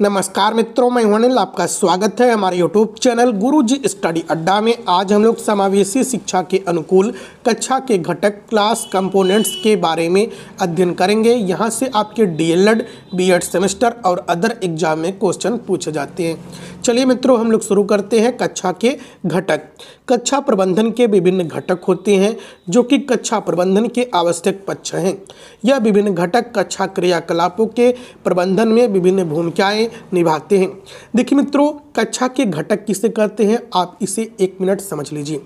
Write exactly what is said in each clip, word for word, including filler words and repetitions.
नमस्कार मित्रों, मैं हूं अनिल। आपका स्वागत है हमारे यूट्यूब चैनल गुरुजी स्टडी अड्डा में। आज हम लोग समावेशी शिक्षा के अनुकूल कक्षा के घटक क्लास कंपोनेंट्स के बारे में अध्ययन करेंगे। यहां से आपके D L Ed, B Ed semester और अदर एग्जाम में क्वेश्चन पूछे जाते हैं। चलिए मित्रों, हम लोग शुरू करते हैं कक्षा के घटक। कक्षा प्रबंधन के विभिन्न घटक होते हैं जो कि कक्षा प्रबंधन के आवश्यक पक्ष हैं। यह विभिन्न घटक कक्षा क्रियाकलापों के प्रबंधन में विभिन्न भूमिकाएं निभाते हैं। देखिए मित्रों, कक्षा के घटक किसे कहते हैं, आप इसे एक मिनट समझ लीजिए।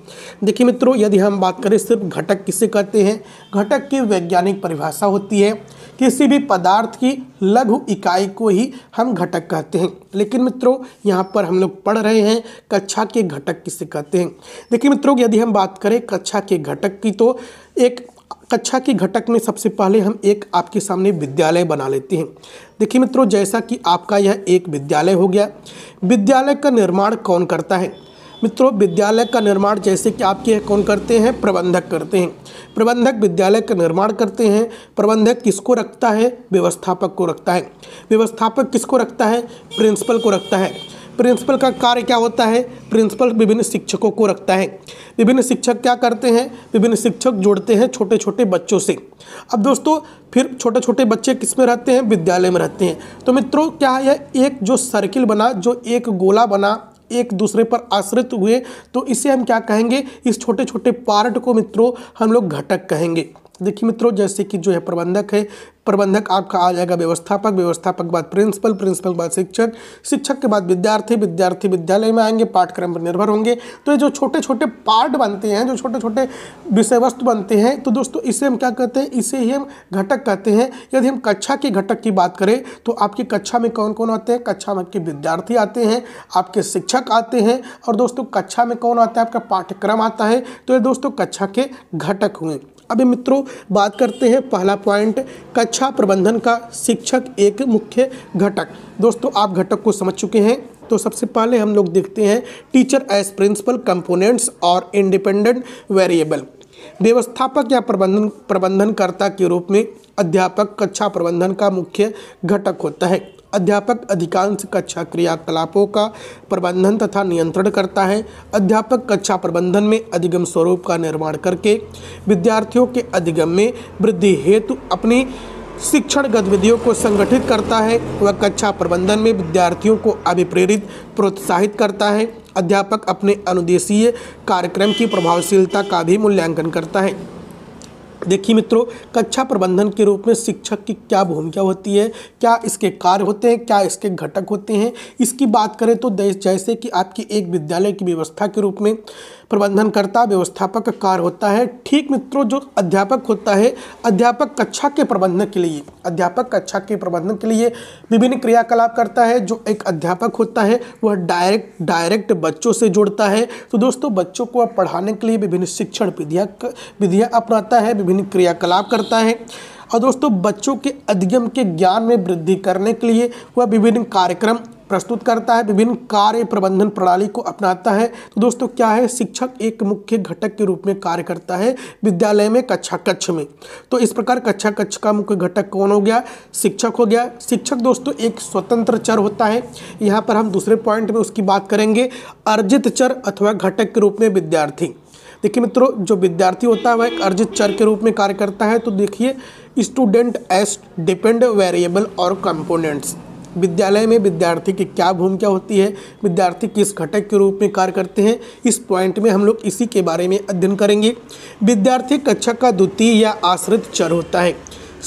देखिए मित्रों, यदि हम बात करें सिर्फ घटक किसे कहते हैं, घटक की वैज्ञानिक परिभाषा होती है किसी भी पदार्थ की लघु इकाई को ही हम घटक कहते हैं। लेकिन मित्रों, यहाँ पर हम लोग पढ़ रहे हैं कक्षा के घटक किसे कहते हैं। देखिए मित्रों, यदि हम बात करें कक्षा के घटक की, तो एक कक्षा के घटक में सबसे पहले हम एक आपके सामने विद्यालय बना लेते हैं। देखिए मित्रों, जैसा कि आपका यह एक विद्यालय हो गया। विद्यालय का निर्माण कौन करता है? मित्रों, विद्यालय का निर्माण जैसे कि आपके कौन करते हैं, प्रबंधक करते हैं। प्रबंधक विद्यालय का निर्माण करते हैं। प्रबंधक किसको रखता है? व्यवस्थापक को रखता है। व्यवस्थापक किसको रखता है? प्रिंसिपल को रखता है। प्रिंसिपल का कार्य क्या होता है? प्रिंसिपल विभिन्न शिक्षकों को रखता है। विभिन्न शिक्षक क्या करते हैं? विभिन्न शिक्षक जोड़ते हैं छोटे छोटे बच्चों से। अब दोस्तों, फिर छोटे छोटे बच्चे किस में रहते हैं? विद्यालय में रहते हैं। तो मित्रों, क्या यह एक जो सर्किल बना, जो एक गोला बना, एक दूसरे पर आश्रित हुए, तो इसे हम क्या कहेंगे? इस छोटे छोटे पार्ट को मित्रों हम लोग घटक कहेंगे। देखिए मित्रों, जैसे कि जो है प्रबंधक है, प्रबंधक आपका आ जाएगा व्यवस्थापक, व्यवस्थापक के बाद प्रिंसिपल, प्रिंसिपल के बाद शिक्षक, शिक्षक के बाद विद्यार्थी, विद्यार्थी विद्यालय में आएंगे, पाठ्यक्रम पर निर्भर होंगे। तो ये जो छोटे छोटे पार्ट बनते हैं, जो छोटे छोटे विषय वस्तु बनते हैं, तो दोस्तों इसे हम क्या कहते हैं? इसे ही हम घटक कहते हैं। यदि हम कक्षा के घटक की बात करें, तो आपकी कक्षा में कौन कौन आते हैं? कक्षा में आपके विद्यार्थी आते हैं, आपके शिक्षक आते हैं, और दोस्तों कक्षा में कौन आता है? आपका पाठ्यक्रम आता है। तो ये दोस्तों कक्षा के घटक हुए। अभी मित्रों, बात करते हैं पहला पॉइंट, कक्षा प्रबंधन का शिक्षक एक मुख्य घटक। दोस्तों, आप घटक को समझ चुके हैं, तो सबसे पहले हम लोग देखते हैं टीचर एज प्रिंसिपल कंपोनेंट्स और इंडिपेंडेंट वेरिएबल। व्यवस्थापक या प्रबंधन प्रबंधनकर्ता के रूप में अध्यापक कक्षा प्रबंधन का मुख्य घटक होता है। अध्यापक अधिकांश कक्षा क्रियाकलापों का प्रबंधन तथा नियंत्रण करता है। अध्यापक कक्षा प्रबंधन में अधिगम स्वरूप का निर्माण करके विद्यार्थियों के अधिगम में वृद्धि हेतु अपनी शिक्षण गतिविधियों को संगठित करता है। वह कक्षा प्रबंधन में विद्यार्थियों को अभिप्रेरित प्रोत्साहित करता है। अध्यापक अपने अनुदेशीय कार्यक्रम की प्रभावशीलता का भी मूल्यांकन करता है। देखिए मित्रों, कक्षा प्रबंधन के रूप में शिक्षक की क्या भूमिका होती है, क्या इसके कार्य होते हैं, क्या इसके घटक होते हैं, इसकी बात करें तो जैसे कि आपकी एक विद्यालय की व्यवस्था के रूप में प्रबंधनकर्ता व्यवस्थापक का कार्य होता है। ठीक मित्रों, जो अध्यापक होता है, अध्यापक कक्षा के प्रबंधन के लिए अध्यापक कक्षा के प्रबंधन के लिए विभिन्न क्रियाकलाप करता है। जो एक अध्यापक होता है वह डायरेक्ट डायरेक्ट बच्चों से जुड़ता है। तो दोस्तों, बच्चों को पढ़ाने के लिए विभिन्न शिक्षण विधियाँ विधियाँ अपनाता है, विभिन्न क्रियाकलाप करता है। और दोस्तों, बच्चों के अधिगम के ज्ञान में वृद्धि करने के लिए वह विभिन्न कार्यक्रम प्रस्तुत करता है, विभिन्न कार्य प्रबंधन प्रणाली को अपनाता है। तो दोस्तों क्या है, शिक्षक एक मुख्य घटक के रूप में कार्य करता है विद्यालय में, कक्षा कक्ष में। तो इस प्रकार कक्षा कक्ष का मुख्य घटक कौन हो गया? शिक्षक हो गया। शिक्षक दोस्तों एक स्वतंत्र चर होता है। यहाँ पर हम दूसरे पॉइंट में उसकी बात करेंगे, अर्जित चर अथवा घटक के रूप में विद्यार्थी। देखिए मित्रों, जो विद्यार्थी होता है वह एक अर्जित चर के रूप में कार्य करता है। तो देखिए, स्टूडेंट एज डिपेंड वेरिएबल और कंपोनेंट्स। विद्यालय में विद्यार्थी की क्या भूमिका होती है, विद्यार्थी किस घटक के रूप में कार्य करते हैं, इस पॉइंट में हम लोग इसी के बारे में अध्ययन करेंगे। विद्यार्थी कक्षा का द्वितीय या आश्रित चर होता है।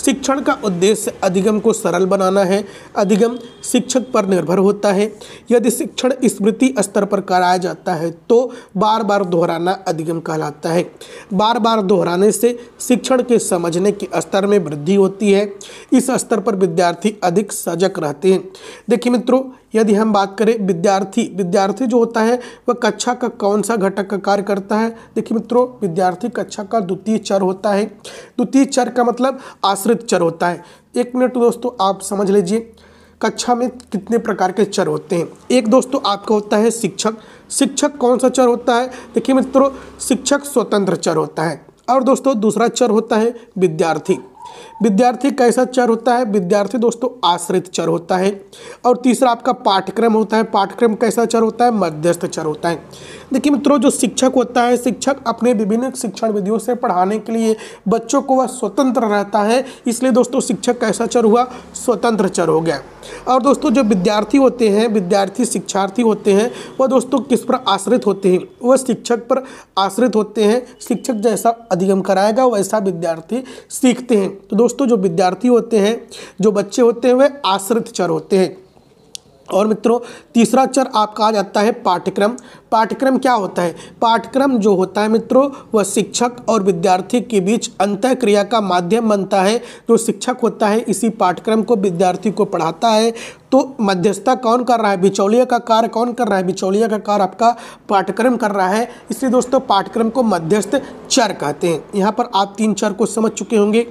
शिक्षण का उद्देश्य अधिगम को सरल बनाना है। अधिगम शिक्षक पर निर्भर होता है। यदि शिक्षण स्मृति स्तर पर कराया जाता है तो बार बार दोहराना अधिगम कहलाता है। बार बार दोहराने से शिक्षण के समझने के स्तर में वृद्धि होती है। इस स्तर पर विद्यार्थी अधिक सजग रहते हैं। देखिए मित्रों, यदि हम बात करें विद्यार्थी विद्यार्थी जो होता है वह कक्षा का कौन सा घटक का कार्य करता है? देखिए मित्रों, विद्यार्थी कक्षा का द्वितीय चर होता है। द्वितीय चर का मतलब आश्रित चर होता है। एक मिनट दोस्तों, आप समझ लीजिए कक्षा में कितने प्रकार के चर होते हैं। एक दोस्तों आपका होता है शिक्षक। शिक्षक कौन सा चर होता है? देखिए मित्रों, शिक्षक स्वतंत्र चर होता है। और दोस्तों दूसरा चर होता है विद्यार्थी। विद्यार्थी कैसा चर होता है? विद्यार्थी दोस्तों आश्रित चर होता है। और तीसरा आपका पाठ्यक्रम होता है। पाठ्यक्रम कैसा चर होता है? मध्यस्थ चर होता है। देखिए मित्रों, जो शिक्षक होता है, शिक्षक अपने विभिन्न शिक्षण विधियों से पढ़ाने के लिए बच्चों को वह स्वतंत्र रहता है, इसलिए दोस्तों शिक्षक कैसा चर हुआ? स्वतंत्र चर हो गया। और दोस्तों जो विद्यार्थी होते हैं, विद्यार्थी शिक्षार्थी होते हैं, वह दोस्तों किस पर आश्रित होते हैं? वह शिक्षक पर आश्रित होते हैं। शिक्षक जैसा अधिगम कराएगा वैसा विद्यार्थी सीखते हैं। तो दोस्तों जो विद्यार्थी होते हैं, जो बच्चे होते हैं, वह आश्रित चर होते हैं। और मित्रों तीसरा चर आपका आ जाता है पाठ्यक्रम। पाठ्यक्रम क्या होता है? पाठ्यक्रम जो होता है मित्रों, वह शिक्षक और विद्यार्थी के बीच अंतःक्रिया का माध्यम बनता है। जो शिक्षक होता है इसी पाठ्यक्रम को विद्यार्थी को पढ़ाता है। तो मध्यस्थता कौन कर रहा है? बिचौलिया का कार्य कौन कर रहा है? बिचौलिया का कार्य आपका पाठ्यक्रम कर रहा है। इसलिए दोस्तों पाठ्यक्रम को मध्यस्थ चर कहते हैं। यहाँ पर आप तीन चर को समझ चुके होंगे।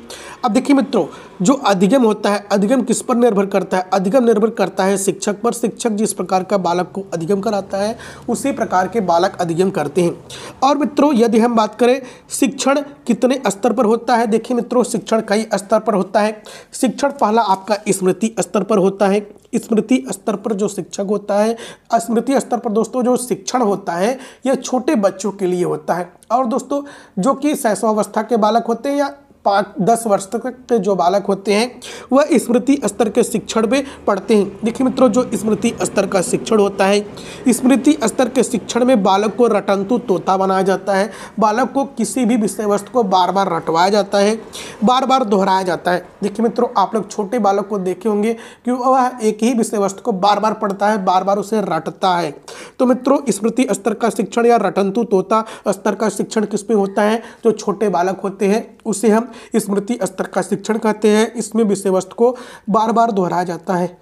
अब देखिए मित्रों, जो अधिगम होता है, अधिगम किस पर निर्भर करता है? अधिगम निर्भर करता है शिक्षक पर। शिक्षक जिस प्रकार का बालक को अधिगम कराता है उसी प्रकार के बालक अधिगम करते हैं। और मित्रों यदि हम बात करें शिक्षण कितने स्तर पर होता है, देखिए मित्रों शिक्षण कई स्तर पर होता है। शिक्षण पहला आपका स्मृति स्तर पर होता है। स्मृति स्तर पर जो शिक्षक होता है, स्मृति स्तर पर दोस्तों जो शिक्षण होता है यह छोटे बच्चों के लिए होता है। और दोस्तों जो कि शैशवावस्था के बालक होते हैं या पाँच दस वर्ष तक के जो बालक होते हैं वह स्मृति स्तर के शिक्षण में पढ़ते हैं। देखिए मित्रों जो स्मृति स्तर का शिक्षण होता है, स्मृति स्तर के शिक्षण में बालक को रटंतु तोता बनाया जाता है। बालक को किसी भी विषय वस्तु को बार बार रटवाया जाता है, बार बार दोहराया जाता है। देखिए मित्रों आप लोग छोटे बालक को देखे होंगे कि वह एक ही विषय वस्तु को बार बार पढ़ता है, बार बार उसे रटता है। तो मित्रों स्मृति स्तर का शिक्षण या रटंतु तोता स्तर का शिक्षण किसमें होता है? जो छोटे बालक होते हैं उसे हम स्मृति स्तर का शिक्षण कहते हैं। इसमें विषय वस्तु को बार बार दोहराया जाता है।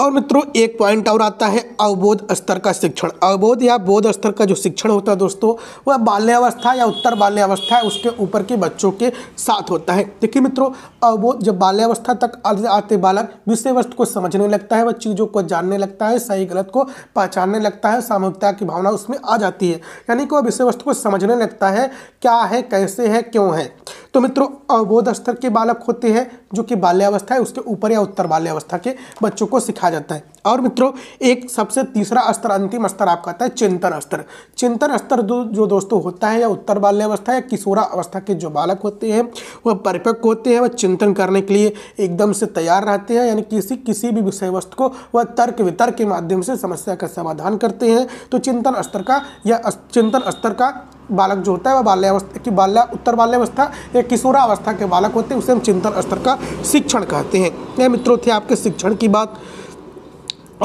और मित्रों एक पॉइंट और आता है अवबोध स्तर का शिक्षण। अवबोध या बोध स्तर का जो शिक्षण होता है दोस्तों वह बाल्यावस्था या उत्तर बाल्यावस्था है उसके ऊपर के बच्चों के साथ होता है। देखिए मित्रों अवबोध जब बाल्यावस्था तक आते बालक विषय वस्तु को समझने लगता है, वह चीज़ों को जानने लगता है, सही गलत को पहचानने लगता है, सामूहिकता की भावना उसमें आ जाती है। यानी कि वह विषय वस्तु को समझने लगता है, क्या है, कैसे है, क्यों है। तो मित्रों अवबोध स्तर के बालक होते हैं जो कि बाल्यावस्था है उसके ऊपर या उत्तर बाल्यावस्था के बच्चों को सिखाया जाता है। और मित्रों एक सबसे तीसरा स्तर अंतिम स्तर आपका आता है चिंतन स्तर। चिंतन स्तर जो दोस्तों होता है या उत्तर बाल्यावस्था या किशोरा अवस्था के जो बालक होते हैं वह परिपक्व होते हैं, वह चिंतन करने के लिए एकदम से तैयार रहते हैं। यानी किसी किसी भी विषय वस्तु को वह तर्क वितर्क के माध्यम से समस्या का समाधान करते हैं। तो चिंतन स्तर का या चिंतन स्तर का बालक जो होता है वह बाल्यावस्था की बाल्या उत्तर बाल्यावस्था या किशोरावस्था के बालक होते हैं उसे हम चिंतन स्तर का शिक्षण कहते हैं। यह मित्रों थे आपके शिक्षण की बात।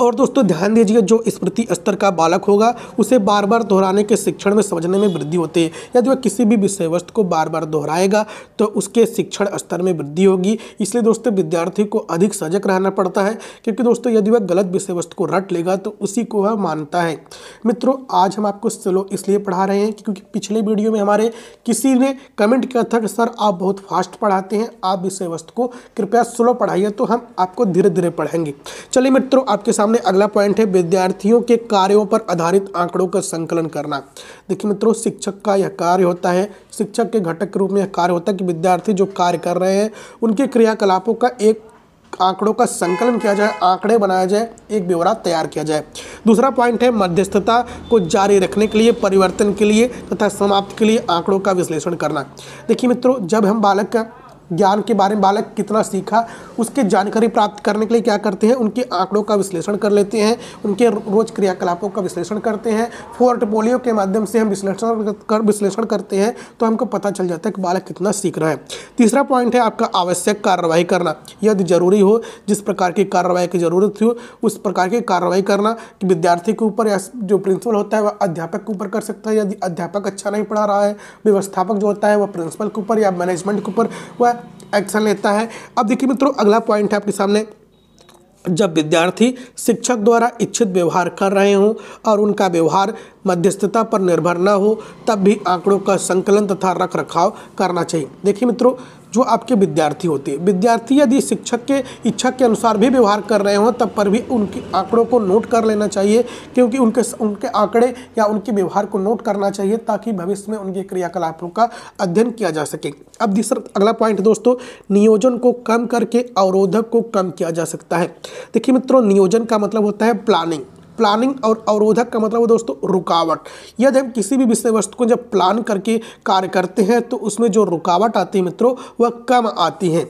और दोस्तों ध्यान दीजिए जो स्मृति स्तर का बालक होगा उसे बार बार दोहराने के शिक्षण में समझने में वृद्धि होती है। यदि वह किसी भी विषय वस्तु को बार बार दोहराएगा तो उसके शिक्षण स्तर में वृद्धि होगी। इसलिए दोस्तों विद्यार्थी को अधिक सजग रहना पड़ता है, क्योंकि दोस्तों यदि वह गलत विषय वस्तु को रट लेगा तो उसी को वह मानता है। मित्रों आज हम आपको स्लो इसलिए पढ़ा रहे हैं क्योंकि पिछले वीडियो में हमारे किसी ने कमेंट किया था कि सर आप बहुत फास्ट पढ़ाते हैं, आप विषय वस्तु को कृपया स्लो पढ़ाइए, तो हम आपको धीरे धीरे पढ़ाएंगे। चलिए मित्रों आपके सामने अगला पॉइंट है विद्यार्थियों के कार्यों पर आधारित आंकड़ों का संकलन करना। देखिए मित्रों शिक्षक का यह कार्य होता है, शिक्षक के घटक के रूप में यह कार्य होता है कि विद्यार्थी जो कार्य कर रहे हैं उनके क्रियाकलापों का एक आंकड़ों का संकलन किया जाए, आंकड़े बनाया जाए, एक ब्यौरा तैयार किया जाए। दूसरा पॉइंट है मध्यस्थता को जारी रखने के लिए, परिवर्तन के लिए तथा समाप्ति के लिए आंकड़ों का विश्लेषण करना। देखिए मित्रों जब हम बालक का ज्ञान के बारे में बालक कितना सीखा उसके जानकारी प्राप्त करने के लिए क्या करते हैं, उनके आंकड़ों का विश्लेषण कर लेते हैं, उनके रोज क्रियाकलापों का विश्लेषण करते हैं। पोर्टफोलियो के माध्यम से हम विश्लेषण कर विश्लेषण करते हैं तो हमको पता चल जाता है कि बालक कितना सीख रहा है। तीसरा पॉइंट है आपका आवश्यक कार्रवाई करना। यदि जरूरी हो, जिस प्रकार की कार्रवाई की जरूरत हो उस प्रकार की कार्रवाई करना, कि विद्यार्थी के ऊपर या जो प्रिंसिपल होता है वह अध्यापक के ऊपर कर सकता है। यदि अध्यापक अच्छा नहीं पढ़ा रहा है, व्यवस्थापक जो होता है वह प्रिंसिपल के ऊपर या मैनेजमेंट के ऊपर वह एक्शन लेता है। अब देखिए मित्रों अगला पॉइंट है आपके सामने, जब विद्यार्थी शिक्षक द्वारा इच्छित व्यवहार कर रहे हों और उनका व्यवहार मध्यस्थता पर निर्भर न हो तब भी आंकड़ों का संकलन तथा रख रखाव करना चाहिए। देखिए मित्रों जो आपके विद्यार्थी होते हैं। विद्यार्थी यदि शिक्षक के इच्छा के अनुसार भी व्यवहार कर रहे हों तब पर भी उनके आंकड़ों को नोट कर लेना चाहिए, क्योंकि उनके उनके आंकड़े या उनके व्यवहार को नोट करना चाहिए ताकि भविष्य में उनके क्रियाकलापों का अध्ययन किया जा सके। अब दूसरा अगला पॉइंट दोस्तों, नियोजन को कम करके अवरोधक को कम किया जा सकता है। देखिए मित्रों, नियोजन का मतलब होता है प्लानिंग, प्लानिंग और अवरोधक का मतलब दोस्तों रुकावट। यदि हम किसी भी विषय वस्तु को जब प्लान करके कार्य करते हैं तो उसमें जो रुकावट आती है मित्रों वह कम आती है।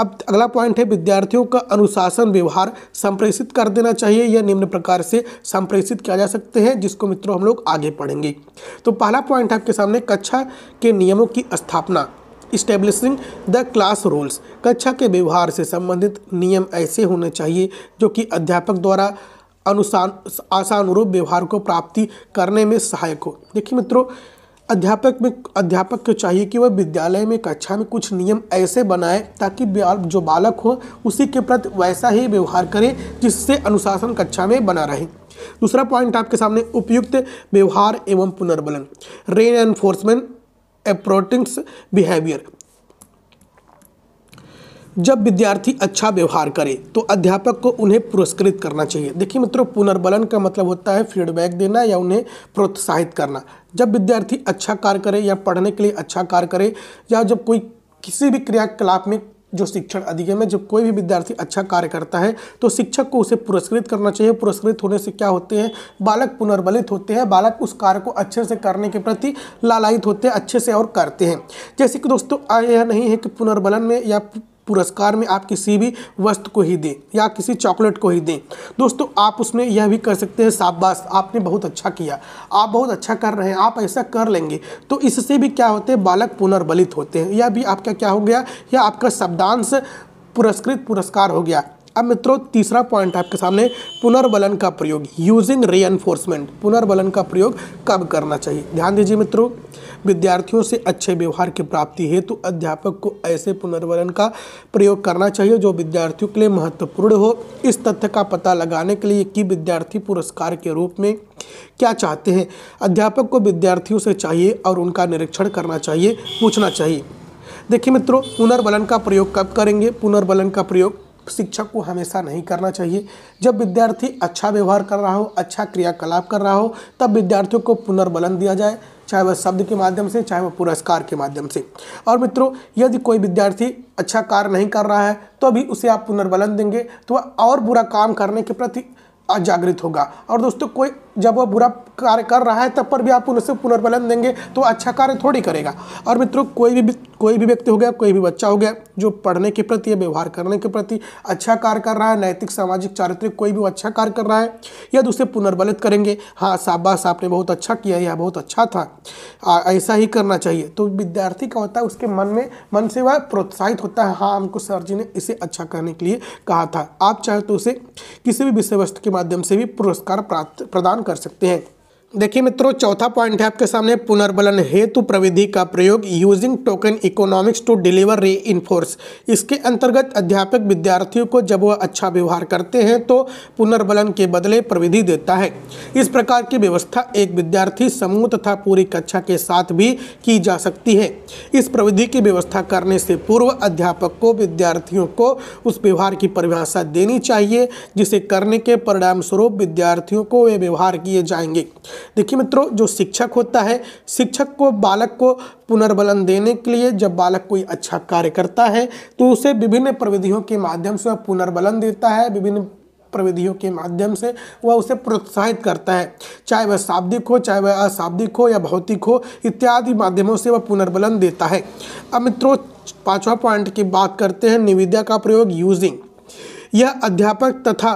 अब अगला पॉइंट है, विद्यार्थियों का अनुशासन व्यवहार संप्रेषित कर देना चाहिए। यह निम्न प्रकार से संप्रेषित किया जा सकते हैं, जिसको मित्रों हम लोग आगे पढ़ेंगे। तो पहला पॉइंट आपके सामने, कक्षा के नियमों की स्थापना, इस्टेब्लिशिंग द क्लास रूल्स। कक्षा के व्यवहार से संबंधित नियम ऐसे होने चाहिए जो कि अध्यापक द्वारा अनुसार आशानुरूप व्यवहार को प्राप्ति करने में सहायक हो। देखिए मित्रों, अध्यापक में अध्यापक को चाहिए कि वह विद्यालय में कक्षा में कुछ नियम ऐसे बनाए ताकि जो बालक हो उसी के प्रति वैसा ही व्यवहार करें जिससे अनुशासन कक्षा में बना रहे। दूसरा पॉइंट आपके सामने, उपयुक्त व्यवहार एवं पुनर्बलन, रीइंफोर्समेंट एप्रोटिंग्स बिहेवियर। जब विद्यार्थी अच्छा व्यवहार करे तो अध्यापक को उन्हें पुरस्कृत करना चाहिए। देखिए मित्रों, पुनर्बलन का मतलब होता है फीडबैक देना या उन्हें प्रोत्साहित करना। जब विद्यार्थी अच्छा कार्य करे या पढ़ने के लिए अच्छा कार्य करे या जब कोई किसी भी क्रियाकलाप में जो शिक्षण अधिगम में जब कोई भी विद्यार्थी अच्छा कार्य करता है तो शिक्षक को उसे पुरस्कृत करना चाहिए। पुरस्कृत होने से क्या होते हैं, बालक पुनर्बलित होते हैं, बालक उस कार्य को अच्छे से करने के प्रति लालायित होते हैं, अच्छे से और करते हैं। जैसे कि दोस्तों, यह नहीं है कि पुनर्बलन में या पुरस्कार में आप किसी भी वस्तु को ही दें या किसी चॉकलेट को ही दें। दोस्तों, आप उसमें यह भी कर सकते हैं, शाबाश, आपने बहुत अच्छा किया, आप बहुत अच्छा कर रहे हैं, आप ऐसा कर लेंगे। तो इससे भी क्या होते हैं, बालक पुनर्बलित होते हैं। यह भी आपका क्या हो गया, यह आपका शब्दांश पुरस्कृत पुरस्कार हो गया। अब मित्रों, तीसरा पॉइंट आपके सामने, पुनर्बलन का प्रयोग, यूजिंग रीइंफोर्समेंट। पुनर्बलन का प्रयोग कब करना चाहिए? ध्यान दीजिए मित्रों, विद्यार्थियों से अच्छे व्यवहार की प्राप्ति हेतु तो अध्यापक को ऐसे पुनर्बलन का प्रयोग करना चाहिए जो विद्यार्थियों के लिए महत्वपूर्ण हो। इस तथ्य का पता लगाने के लिए कि विद्यार्थी पुरस्कार के रूप में क्या चाहते हैं, अध्यापक को विद्यार्थियों से चाहिए और उनका निरीक्षण करना चाहिए, पूछना चाहिए। देखिए मित्रों, पुनर्बलन का प्रयोग कब करेंगे? पुनर्बलन का प्रयोग शिक्षक को हमेशा नहीं करना चाहिए। जब विद्यार्थी अच्छा व्यवहार कर रहा हो, अच्छा क्रियाकलाप कर रहा हो, तब विद्यार्थियों को पुनर्बलन दिया जाए, चाहे वह शब्द के माध्यम से, चाहे वह पुरस्कार के माध्यम से। और मित्रों, यदि कोई विद्यार्थी अच्छा कार्य नहीं कर रहा है तो भी उसे आप पुनर्बलन देंगे तो वह और बुरा काम करने के प्रति जागृत होगा। और दोस्तों, कोई जब वह बुरा कार्य कर रहा है तब पर भी आप उनसे पुनर्बलन देंगे तो अच्छा कार्य थोड़ी करेगा। और मित्रों, कोई भी कोई भी व्यक्ति हो गया, कोई भी बच्चा हो गया जो पढ़ने के प्रति या व्यवहार करने के प्रति अच्छा कार्य कर रहा है, नैतिक, सामाजिक, चारित्रिक, कोई भी अच्छा कार्य कर रहा है, यदि उसे पुनर्बलित करेंगे, हाँ शाबाश, आपने बहुत अच्छा किया, यह बहुत अच्छा था, आ, ऐसा ही करना चाहिए, तो विद्यार्थी का होता है उसके मन में मन से वह प्रोत्साहित होता है, हाँ हमको सर जी ने इसे अच्छा करने के लिए कहा था। आप चाहे तो उसे किसी भी विषय वस्तु के माध्यम से भी पुरस्कार प्राप्त प्रदान कर सकते हैं। देखिए मित्रों, चौथा पॉइंट है आपके सामने, पुनर्बलन हेतु प्रविधि का प्रयोग, using token economics to deliver reinforce. इसके अंतर्गत अध्यापक विद्यार्थियों को जब वह अच्छा व्यवहार करते हैं तो पुनर्बलन के बदले प्रविधि देता है। इस प्रकार की व्यवस्था एक विद्यार्थी समूह तथा पूरी कक्षा के साथ भी की जा सकती है। इस प्रविधि की व्यवस्था करने से पूर्व अध्यापक को विद्यार्थियों को उस व्यवहार की परिभाषा देनी चाहिए जिसे करने के परिणामस्वरूप विद्यार्थियों को वे व्यवहार किए जाएंगे। देखिए मित्रों, जो शिक्षक होता है, शिक्षक को बालक को पुनर्बलन देने के लिए जब बालक कोई अच्छा कार्य करता है तो उसे विभिन्न प्रविधियों के माध्यम से वह पुनर्बलन देता है, विभिन्न प्रविधियों के माध्यम से वह उसे प्रोत्साहित करता है, चाहे वह शाब्दिक हो, चाहे वह अशाब्दिक हो या भौतिक हो, इत्यादि माध्यमों से वह पुनर्बलन देता है। अब मित्रों, पाँचवा पॉइंट की बात करते हैं, निविदा का प्रयोग, यूजिंग। यह अध्यापक तथा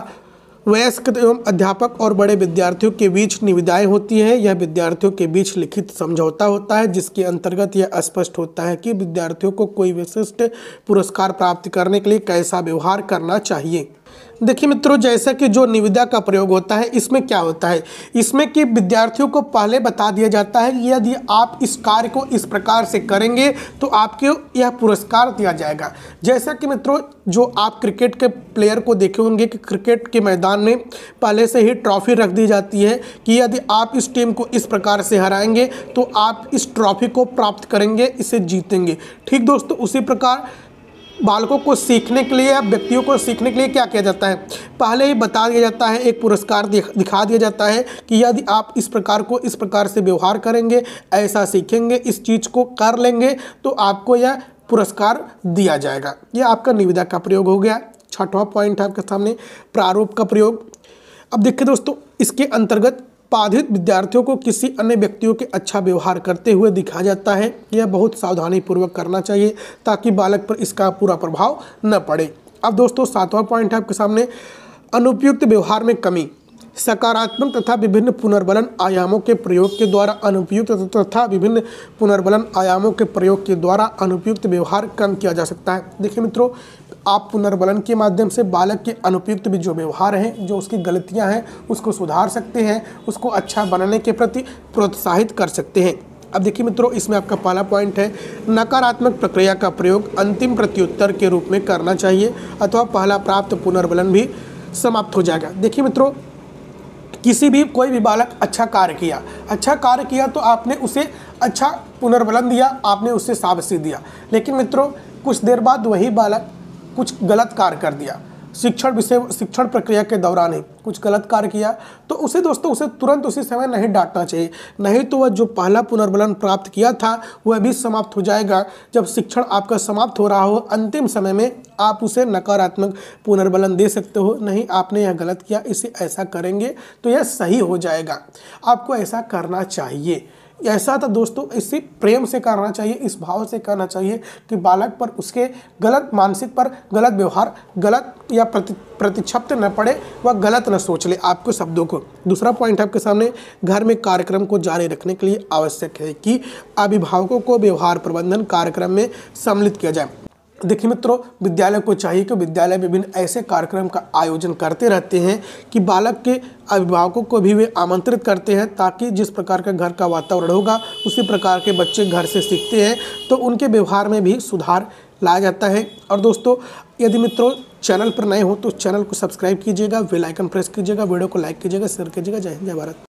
वयस्क एवं अध्यापक और बड़े विद्यार्थियों के बीच निविदाएँ होती हैं। यह विद्यार्थियों के बीच लिखित समझौता होता है जिसके अंतर्गत यह स्पष्ट होता है कि विद्यार्थियों को कोई विशिष्ट पुरस्कार प्राप्त करने के लिए कैसा व्यवहार करना चाहिए। देखिए मित्रों, जैसा कि जो निविदा का प्रयोग होता है इसमें क्या होता है, इसमें कि विद्यार्थियों को पहले बता दिया जाता है यदि आप इस कार्य को इस प्रकार से करेंगे तो आपके यह पुरस्कार दिया जाएगा। जैसा कि मित्रों जो आप क्रिकेट के प्लेयर को देखे होंगे कि क्रिकेट के मैदान में पहले से ही ट्रॉफी रख दी जाती है कि यदि आप इस टीम को इस प्रकार से हराएंगे तो आप इस ट्रॉफी को प्राप्त करेंगे, इसे जीतेंगे। ठीक दोस्तों, उसी प्रकार बालकों को सीखने के लिए या व्यक्तियों को सीखने के लिए क्या किया जाता है, पहले ही बता दिया जाता है, एक पुरस्कार दिखा दिया जाता है कि यदि आप इस प्रकार को इस प्रकार से व्यवहार करेंगे, ऐसा सीखेंगे, इस चीज़ को कर लेंगे तो आपको यह पुरस्कार दिया जाएगा। यह आपका निविदा का प्रयोग हो गया। छठवां पॉइंट आपके सामने प्रारूप का प्रयोग। अब देखिए दोस्तों, इसके अंतर्गत बाधित विद्यार्थियों को किसी अन्य व्यक्तियों के अच्छा व्यवहार करते हुए दिखा जाता है। यह बहुत सावधानीपूर्वक करना चाहिए ताकि बालक पर इसका पूरा प्रभाव न पड़े। अब दोस्तों सातवां पॉइंट है आपके सामने अनुपयुक्त व्यवहार में कमी। सकारात्मक तथा विभिन्न पुनर्बलन आयामों के प्रयोग के द्वारा अनुपयुक्त तथा विभिन्न पुनर्बलन आयामों के प्रयोग के द्वारा अनुपयुक्त व्यवहार कम किया जा सकता है। देखिए मित्रों, आप पुनर्बलन के माध्यम से बालक के अनुपयुक्त भी जो व्यवहार हैं, जो उसकी गलतियां हैं, उसको सुधार सकते हैं, उसको अच्छा बनाने के प्रति प्रोत्साहित कर सकते हैं। अब देखिए मित्रों, इसमें आपका पहला पॉइंट है नकारात्मक प्रक्रिया का प्रयोग अंतिम प्रत्युत्तर के रूप में करना चाहिए अथवा पहला प्राप्त पुनर्बलन भी समाप्त हो जाएगा। देखिए मित्रों, किसी भी कोई भी बालक अच्छा कार्य किया अच्छा कार्य किया तो आपने उसे अच्छा पुनर्बलन दिया, आपने उसे शाबाशी दिया, लेकिन मित्रों कुछ देर बाद वही बालक कुछ गलत कार्य कर दिया। शिक्षण विषय शिक्षण प्रक्रिया के दौरान ही कुछ गलत कार्य किया तो उसे दोस्तों उसे तुरंत उसी समय नहीं डांटना चाहिए, नहीं तो वह जो पहला पुनर्बलन प्राप्त किया था वह भी समाप्त हो जाएगा। जब शिक्षण आपका समाप्त हो रहा हो अंतिम समय में आप उसे नकारात्मक पुनर्बलन दे सकते हो, नहीं आपने यह गलत किया, इसे ऐसा करेंगे तो यह सही हो जाएगा, आपको ऐसा करना चाहिए। ऐसा था दोस्तों, इसे प्रेम से करना चाहिए, इस भाव से करना चाहिए कि बालक पर उसके गलत मानसिक पर गलत व्यवहार गलत या प्रति प्रतिच्छप्त न पड़े, वह गलत न सोच ले आपके शब्दों को। दूसरा पॉइंट आपके सामने घर में कार्यक्रम को जारी रखने के लिए आवश्यक है कि अभिभावकों को व्यवहार प्रबंधन कार्यक्रम में सम्मिलित किया जाए। देखिए मित्रों, विद्यालय को चाहिए कि विद्यालय में विभिन्न ऐसे कार्यक्रम का आयोजन करते रहते हैं कि बालक के अभिभावकों को भी वे आमंत्रित करते हैं ताकि जिस प्रकार का घर का वातावरण होगा उसी प्रकार के बच्चे घर से सीखते हैं तो उनके व्यवहार में भी सुधार लाया जाता है। और दोस्तों यदि मित्रों चैनल पर नए हो तो चैनल को सब्सक्राइब कीजिएगा, बेल आइकन प्रेस कीजिएगा, वीडियो को लाइक कीजिएगा, शेयर कीजिएगा। जय हिंद, जय भारत।